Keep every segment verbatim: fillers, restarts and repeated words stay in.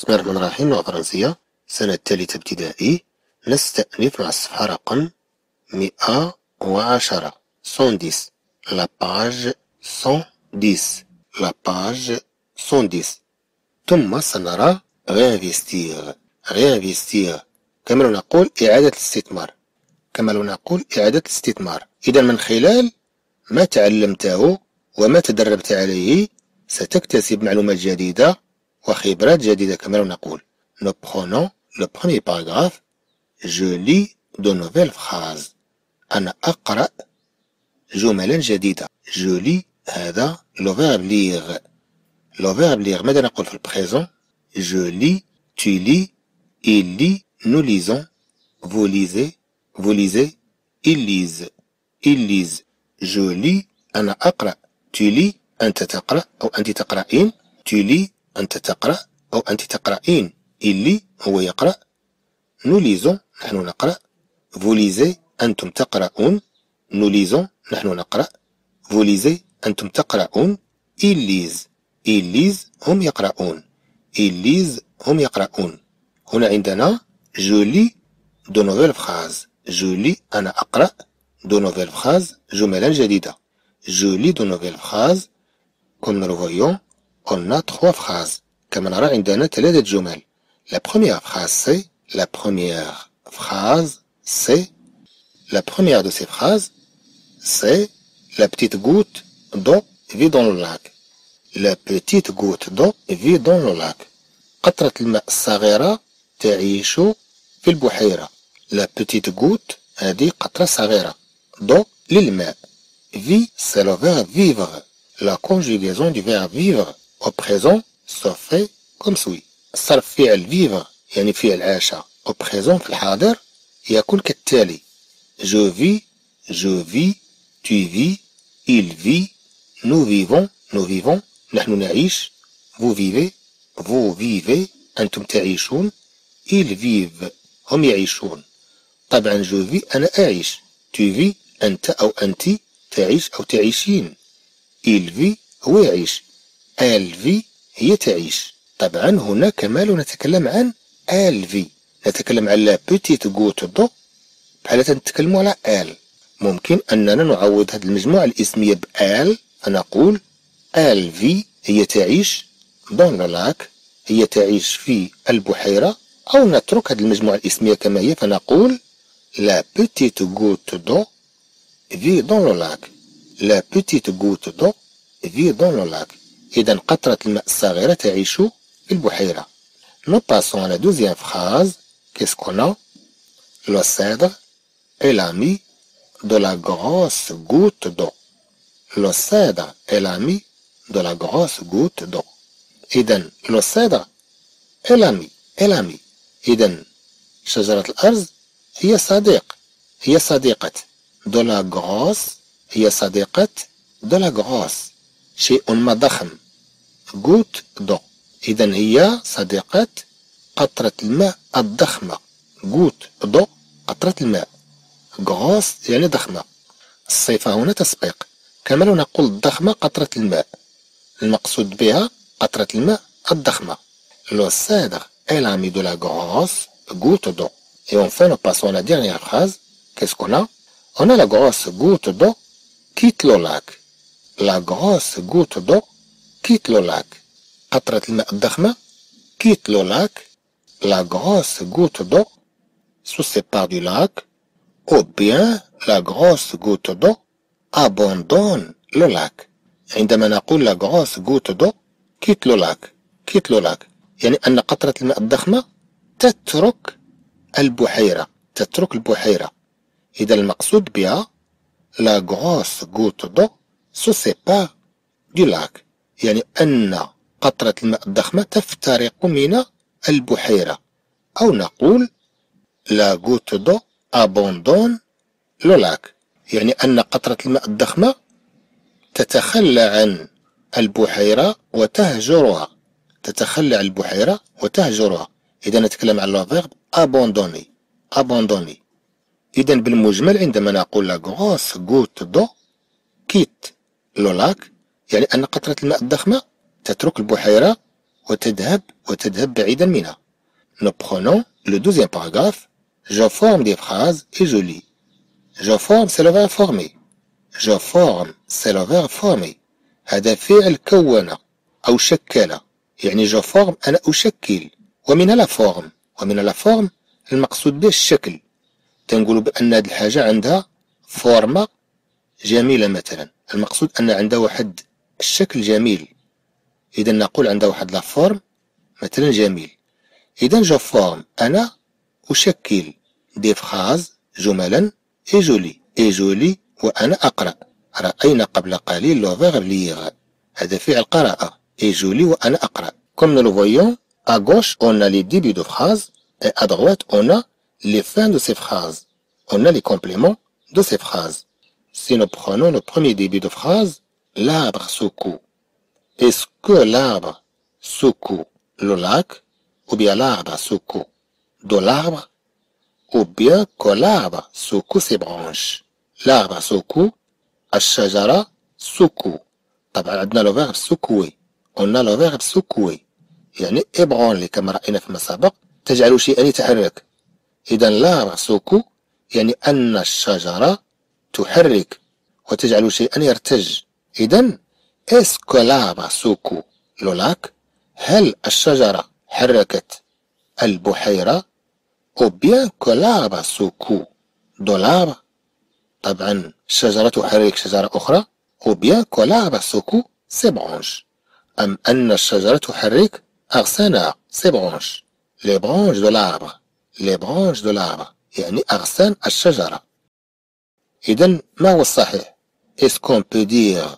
بسم الله الرحمن الرحيم. لغة فرنسية سنة الثالثة ابتدائي. نستأنف مع الصفحة رقم مئة وعشرة مئة وعشرة. لا باج مئة وعشرة. لا باج مئة وعشرة. ثم سنرى رينفيستيغ. رينفيستيغ كما لو نقول إعادة الاستثمار. كما لو نقول إعادة الاستثمار. إذا من خلال ما تعلمته وما تدربت عليه ستكتسب معلومات جديدة وخبرات جديدة كما لو نقول. Nous prenons le premier paragraphe. Je lis de nouvelles phrases. أنا أقرأ جملا جديدة. Je lis هذا le verbe lire. Le verbe lire ماذا نقول في البريزون؟ Je lis, tu lis, il lit, nous lisons, vous lisez, vous lisez, ils lisent, ils lisent. Je lis أنا أقرأ. Tu lis أنت تقرأ أو أنت تقرأين. Tu lis أنت تقرأ أو أنت تقرأين. إلي هو يقرأ. Nous lisons نحن نقرأ. Vous lisez أنتم تقرؤون. Nous lisons نحن نقرأ. Vous lisez أنتم تقرؤون. Ils lisent. Ils lisent هم يقرؤون. Ils lisent هم يقرؤون. هنا عندنا je lis de nouvelles phrases. Je lis أنا أقرأ de nouvelles phrases جملا جديدة. Je lis de nouvelles phrases. Comme nous le voyons, on a trois phrases. كما نرى عندنا ثلاثة جمل. La première phrase c'est La première phrase c'est La première de ces phrases c'est La petite goutte d'eau vit dans le lac. La petite goutte d'eau vit dans le lac. قطرة الماء الصغيرة تعيش في البحيرة. La petite goutte هذه قطرة صغيرة. d'eau للماء. Vie c'est le verbe vivre. La conjugaison du verbe vivre au présent se fait comme suit. صار فعل vivre يعني فعل عاش au présent في الحاضر يكون كالتالي. Je vis, je vis, tu vis, il vit, nous vivons, nous vivons, نحن نعيش, vous vivez, vous vivez, أنتم تعيشون, ils vivent, هم يعيشون. طبعا je vis أنا أعيش. Tu vis أنت أو أنت تعيش أو تعيشين. Il vit هو يعيش. Elle vit هي تعيش. طبعا هنا كمال نتكلم عن آل في. نتكلم على لا بوتيت غوت دو بحال تنتكلموا على آل. ممكن أننا نعوض هذه المجموعة الاسمية بآل. فنقول آل في هي تعيش. دون لاك هي تعيش في البحيرة. أو نترك هذه المجموعة الاسمية كما هي فنقول لا بوتيت غوت دو في دون لاك. لا بوتيت غوت دو في دون لاك. إذا قطرة الماء الصغيرة تعيش البحيرة. Nous passons à la deuxième phrase. Qu'est-ce qu'on a? Le cèdre est l'ami de la grosse goutte d'eau. Le cèdre est l'ami de la grosse goutte d'eau. إذن le cèdre est l'ami. est l'ami. إذن شجرة الأرز هي صديق. هي صديقة. de la grosse هي صديقة de la grosse. شيء ما ضخم. goutte d'eau. إذا هي صديقة قطرة الماء الضخمة. قوت ضو قطرة الماء. غوص يعني ضخمة. الصفة هنا تسبيق. كما لو نقول ضخمة قطرة الماء. المقصود بها قطرة الماء الضخمة. لو سادر إي لامي دو لا غوص قوت ضو. Et enfin nous passons à la dernière phrase. Qu'est-ce qu'on a? On a la grosse goutte d'eau quitte le lac. La grosse goutte d'eau quitte le lac. قطرة الماء الضخمة quitte le lac. La grosse goutte d'eau se sépare du lac. Ou bien la grosse goutte d'eau abandonne le lac. عندما نقول la grosse goutte d'eau quitte le lac. quitte le lac يعني أن قطرة الماء الضخمة تترك البحيرة. تترك البحيرة. إذا المقصود بها la grosse goutte d'eau se sépare du lac. يعني أن قطرة الماء الضخمة تفترق من البحيرة. أو نقول لا غوت دو أبوندون لو لاك. يعني أن قطرة الماء الضخمة تتخلى عن البحيرة وتهجرها. تتخلى عن البحيرة وتهجرها. إذا نتكلم على الفيرب أبوندوني. أبوندوني. إذا بالمجمل عندما نقول لا غوس غوت دو كيت لو لاك يعني أن قطرة الماء الضخمة تترك البحيرة وتذهب وتذهب بعيدا منها. Nous prenons le douzième paragraphe. Je forme des phrases et je lis. Je forme c'est le verbe former. Je forme c'est le verbe former. هذا فعل كون أو شكل. يعني je forme أنا أشكل. ومن لا forme. ومن لا forme المقصود به الشكل. تنقول بأن هذه الحاجة عندها فورمة جميلة مثلا. المقصود أن عندها واحد الشكل جميل. إذا نقول عندها واحد لا فورم مثلا جميل. إذا جو فورم أنا أشكل دي فراز جملا إي جولي إي جولي وأنا أقرأ. رأينا قبل قليل لو فيغ ليغ هذا فعل قراءة. إي جولي وأنا أقرأ. Comme nous le voyons, à gauche on a les débuts de phrases et à droite on a les fins de ces phrases. On a les compléments de ces phrases. Si nous prenons le premier début de phrase, l'arbre secoue. Est-ce que l'arbre secoue le lac ou bien l'arbre secoue de l'arbre ou bien que l'arbre secoue ses branches. L'arbre secoue, الشجرة secoue. طبعا عندنا لو فيرب secouer. On a le verbe secouer. يعني ابرونلي كما رأينا فيما سبق تجعل شيئا يتحرك. إذا l'arbre secoue يعني أن الشجرة تحرك وتجعل شيئا يرتج. إذا اسكو لاربر سوكو لو لاك هل الشجرة حركت البحيرة أو بيان كو لاربر سوكو دو لاربر. طبعا الشجرة تحرك شجرة أخرى أو بيان كو لاربر سوكو سي برونش. أم أن الشجرة تحرك أغصانها سي برونش. لي برونش دو لاربر لي برونش دو لاربر يعني أغصان الشجرة. إذا ما هو الصحيح؟ اسكون بو دير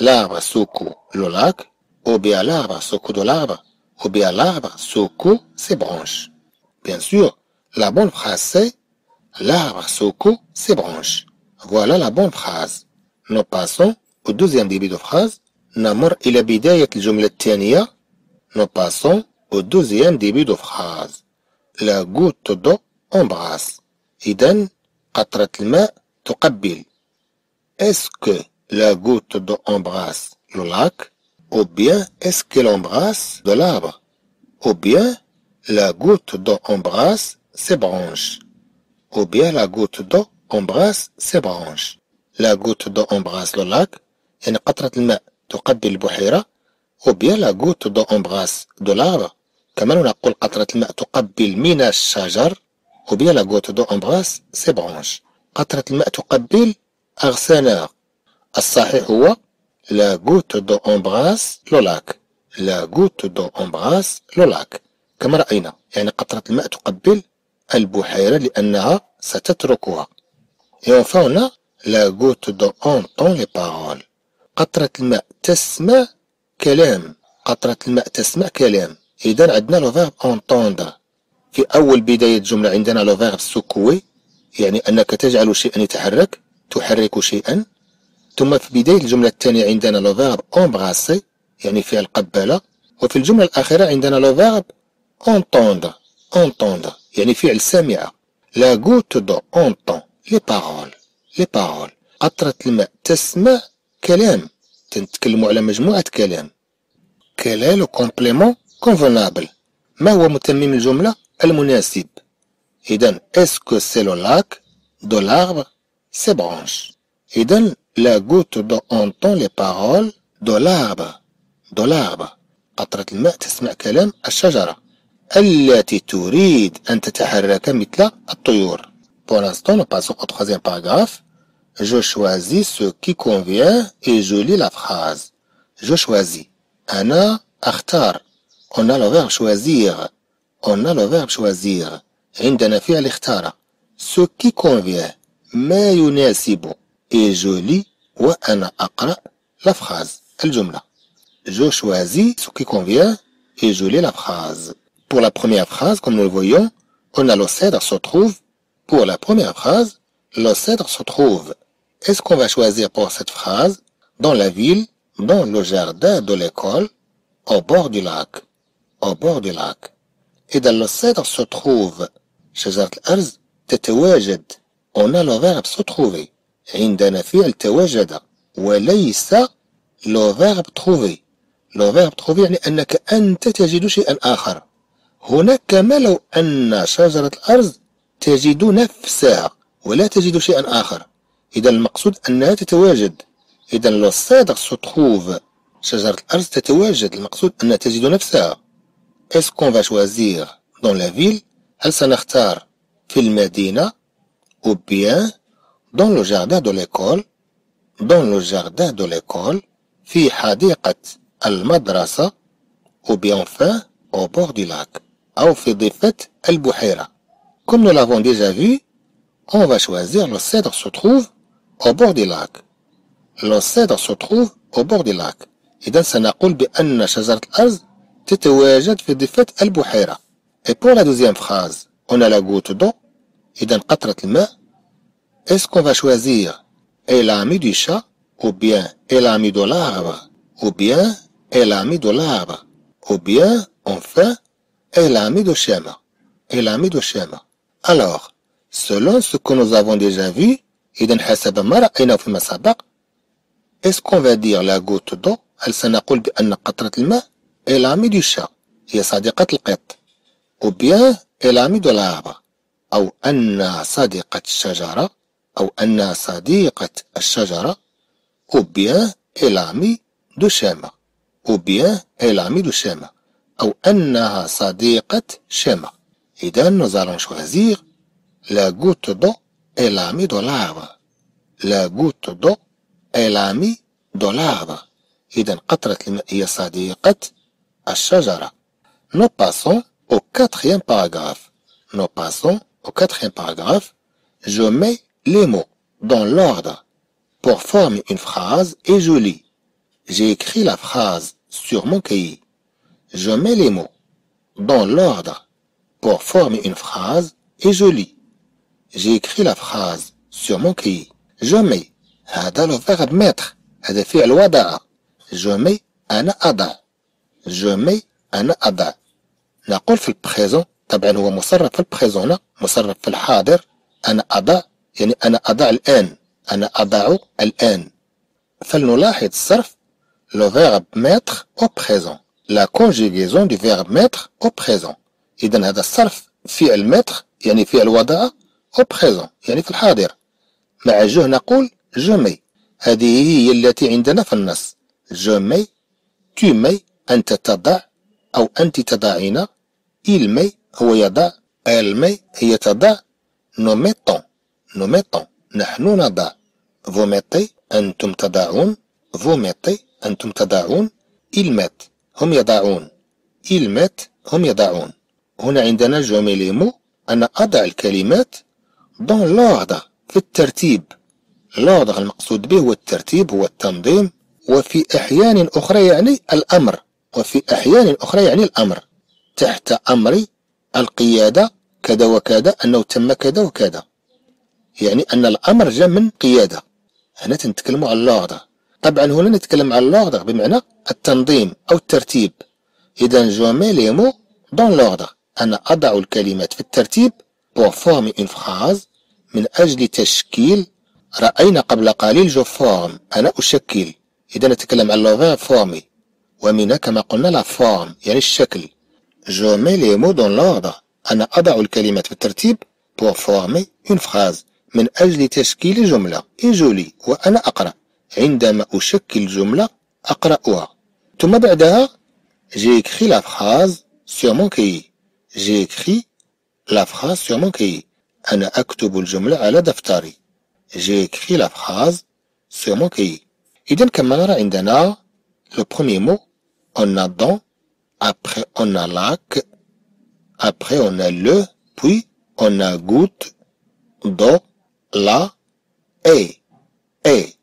l'arbre secoue le lac ou bien l'arbre secoue de l'arbre ou bien l'arbre secoue ses branches. Bien sûr, la bonne phrase c'est l'arbre secoue ses branches. Voilà la bonne phrase. Nous passons au deuxième début de phrase. نمر إلى بداية الجملة الثانية. Nous passons au deuxième début de phrase. La goutte d'eau embrasse. إذن قطرة الماء تقبل. Est-ce que la goutte d'eau embrasse le lac, ou bien est-ce qu'elle embrasse de l'arbre, ou bien la goutte d'eau embrasse ses branches, ou bien la goutte d'eau embrasse ses branches. La goutte d'eau embrasse le lac, يعني قطرة الماء تقبل البحيرة, ou bien la goutte d'eau embrasse de l'arbre, كما نقول قطرة الماء تقبل من الشجر, ou bien la goutte d'eau embrasse ses branches. قطرة الماء تقبل أغصانها. الصحيح هو لا غوت دو امبراس لو لاك. لا غوت دو امبراس لو لاك كما رأينا يعني قطرة الماء تقبل البحيرة لأنها ستتركها. ينفعنا لا غوت دو انطون لي بارول. قطرة الماء تسمع كلام. قطرة الماء تسمع كلام. إذا عندنا لو فيرب انطوندر في أول بداية جملة. عندنا لو فيرب سكوي يعني أنك تجعل شيئا يتحرك تحرك شيئا. ثم في بداية الجملة الثانية عندنا لو فيرب امبراسي يعني فعل قبل. وفي الجملة الأخيرة عندنا لو فيرب انطوندر انطوندر يعني فعل سامعة. لا غوت دو انطون لي بارول لي بارول. قطرة الماء تسمع كلام. تنتكلموا على مجموعة كلام. كلا لو كومبليمون كونفونابل. ما هو متمم الجملة المناسب؟ إذا اسكو سي لو لاك دو لاربر سي برونش. إذا لا غوت دو انطون لي بارول دو لاربر دو لاربر. قطرة الماء تسمع كلام الشجرة التي تريد أن تتحرك مثل الطيور. Pour l'instant, nous passons au troisième paragraphe. Je choisis ce qui convient et je lis la phrase. Je choisis. أنا أختار. On a le verbe choisir. On a le verbe choisir. عندنا فعل اختار. Ce qui convient. ما يناسب. Et je lis وأنا أقرأ la phrase. الجملة. Je choisis ce qui convient et je lis la phrase. Pour la première phrase, comme nous le voyons, on a le cèdre se trouve. Pour la première phrase, le cèdre se trouve. Est-ce qu'on va choisir pour cette phrase dans la ville, dans le jardin de l'école, au bord du lac, au bord du lac. Et dans le cèdre se trouve. شجرة الأرز تتواجد. On a le verbe se trouver. عندنا فعل تواجد وليس لو فيرب تروفي. الغاب تخوف يعني أنك أنت تجد شيئا آخر. هناك كما لو أن شجرة الأرض تجد نفسها ولا تجد شيئا آخر. إذا المقصود أنها تتواجد. إذا الصادق ستخوف شجرة الأرض تتواجد، المقصود أنها تجد نفسها. Est-ce qu'on va choisir dans la ville? هل سنختار في المدينة؟ ou bien dans le jardin de l'école? dans le jardin de l'école في حديقة المدرسة، ou bien enfin au bord du lac أو في ضفة البحيرة. Comme nous l'avons déjà vu, on va choisir le cèdre se trouve au bord du lac. Le cèdre se trouve au bord du lac. إذا سنقول بأن شجرة الأرز تتواجد في ضفة البحيرة. Et pour la deuxième phrase, on a la goutte d'eau. إذا قطرة الماء. Est-ce qu'on va choisir elle a mis du chat ou bien elle a mis de l'arbre ou bien elle a mis de l'arbre ou bien enfin elle a mis de schéma. Elle a mis de schéma. Alors, selon ce que nous avons déjà vu, إذا حسب ما رأينا فيما سبق, est-ce qu'on va dire la goutte d'eau? هل سنقول بأن قطرة الماء elle a mis du chat هي صديقة القط, ou bien elle a mis de l'arbre أو أنها صديقة الشجرة أو أنها صديقة الشجرة, ou bien elle a mis du schéma ou bien elle a mis du schéma أو أنها صديقة شمع. إذا nous allons choisir la goutte d'eau elle a mis de l'arbre. La goutte d'eau elle a mis de l'arbre. إذا قطرة الماء هي صديقة الشجرة. Nous passons au quatrième paragraphe. Nous passons au quatrième paragraphe. Je mets les mots dans l'ordre pour former une phrase et je lis. J'ai écrit la phrase sur mon cahier. Je mets les mots dans l'ordre pour former une phrase et je lis. J'ai écrit la phrase sur mon cahier. Je mets. هذا le verbe mettre. هذا فعل وضع. Je mets أنا أضع. Je mets أنا أضع. نقول في البريزون، طبعا هو مصرف في البريزون، مصرف في الحاضر. أنا أضع يعني أنا أضع الآن. أنا أضع الآن. فلنلاحظ صرف le verbe mettre au présent. La conjugaison du verbe mettre au présent. إذن هذا الصرف فعل mettre يعني فعل وضع au présent يعني في الحاضر. مع جه نقول je mets. هذه هي التي عندنا في النص. je mets, tu mets, أنت تضع أو أنت تضعين. il met هو يضع. elle met هي تضع. nous mettons, nous mettons نحن نضع. vous mettez أنتم تضعون. vous mettez أنتم تضعون. ils mettent هم يضعون. ils mettent هم يضعون. هنا عندنا je mets les mots أنا أضع الكلمات dans l'ordre في الترتيب. l'ordre المقصود به هو الترتيب هو التنظيم. وفي أحيان أخرى يعني الأمر. وفي أحيان أخرى يعني الأمر. تحت أمر القيادة كذا وكذا أنه تم كذا وكذا يعني أن الأمر جاء من قيادة. هنا تنتكلم على اللغة. طبعا هنا نتكلم على اللغة بمعنى التنظيم أو الترتيب. إذا جو مي لي مو دون لوردر أنا أضع الكلمات في الترتيب pour former une phrase من أجل تشكيل. رأينا قبل قليل جو فورم أنا أشكل. إذا نتكلم على لوغا فورمي ومنها كما قلنا لا فورم يعني الشكل. جو مي لي مو دون لوردر أنا أضع الكلمات في الترتيب pour former une phrase من أجل تشكيل جملة. إجولي وأنا أقرأ. عندما أشكل جملة أقرأها. ثم بعدها j'ai écrit la phrase sur mon cahier. j'ai écrit la phrase sur mon cahier أنا أكتب الجملة على دفتري. j'ai écrit la phrase sur mon cahier. إذا كما نرى عندنا le premier mot on a dans, après on a lac, après on a le, puis on a goutte, dans, la, et, et.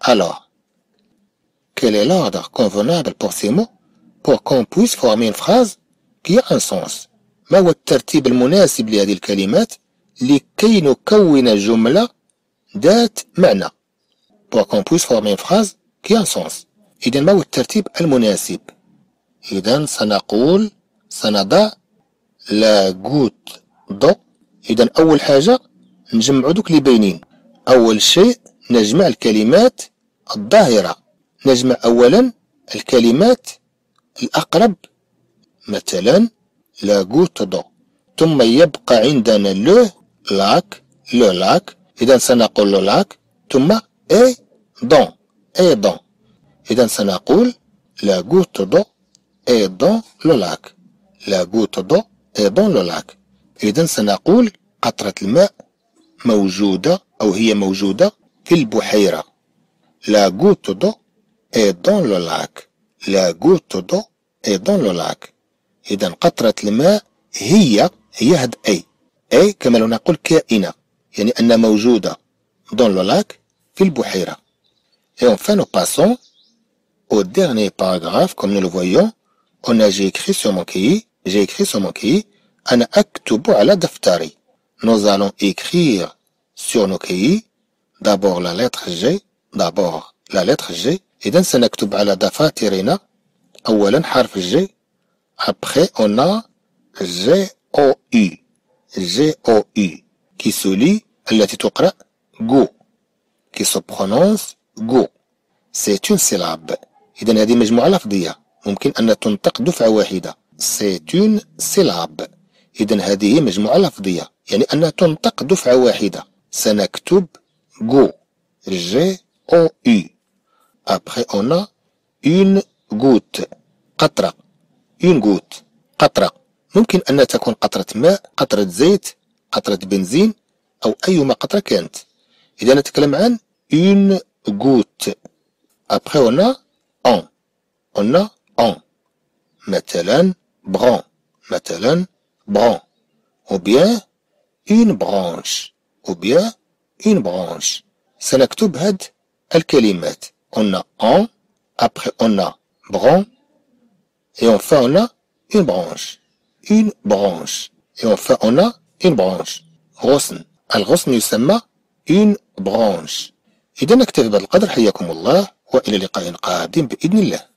Alors, quel est l'ordre convenable pour ces mots pour qu'on puisse former une phrase qui a un sens؟ ما هو الترتيب المناسب لهذه الكلمات لكي نكون جملة ذات معنى؟ pour qu'on puisse former une phrase qui a un sens. إذا ما هو الترتيب المناسب؟ إذا سنقول سنضع لا جوت دو. إذا أول حاجة نجمع دوك اللي باينين. أول شيء نجمع الكلمات الظاهرة. نجمع أولا الكلمات الأقرب مثلا لا غوت دو، ثم يبقى عندنا لو لاك لو لاك، إذا سنقول لو لاك، ثم اي دون اي دون، إذا سنقول لا غوت دو اي دون لو لاك، لا غوت دو اي دون لو لاك. إذا سنقول قطرة الماء موجودة أو هي موجودة في البحيرة، لا غوت دو اي دون لو لاك، لا غوت دو اي دون لو لاك. إذا قطرة الماء هي هي هاد أي أي كما لو نقول كائنة، يعني أنها موجودة دون لو لاك في البحيرة. Et enfin nous passons au dernier paragraphe. Comme nous le voyons, on a j'ai écrit sur mon cahier, j'ai écrit sur mon cahier أنا أكتب على دفتري. Nous allons écrire sur nos cahiers d'abord la lettre G d'abord la lettre G. إذا سنكتب على دفاترنا أولا حرف G. Après, on a G O U. G O U. Qui se lit, التي تقرأ, go. Qui se prononce, go. C'est une syllabe. إذن هذه مجموعة لفظية. ممكن أن تنطق دفعة واحدة. C'est une syllabe. إذن هذه مجموعة لفظية. يعني أنها تنطق دفعة واحدة. سنكتب go. G O U. Après, on a une goutte. قطرة. Une goutte. قطرة. ممكن أن تكون قطرة ماء، قطرة زيت، قطرة بنزين، أو أيما قطرة كانت. إذا نتكلم عن une goutte. Après on a on. On a on. مثلا bran. مثلا bran. Ou bien une branche. Ou bien une branche. سنكتب هاد الكلمات. On a on. Après on a bran. Et enfin, on a une branche. Une branche. Et enfin, on a une branche. غصن. الغصن يسمى une branche. إذا نكتفي بهذا القدر. حياكم الله وإلى لقاء قادم بإذن الله.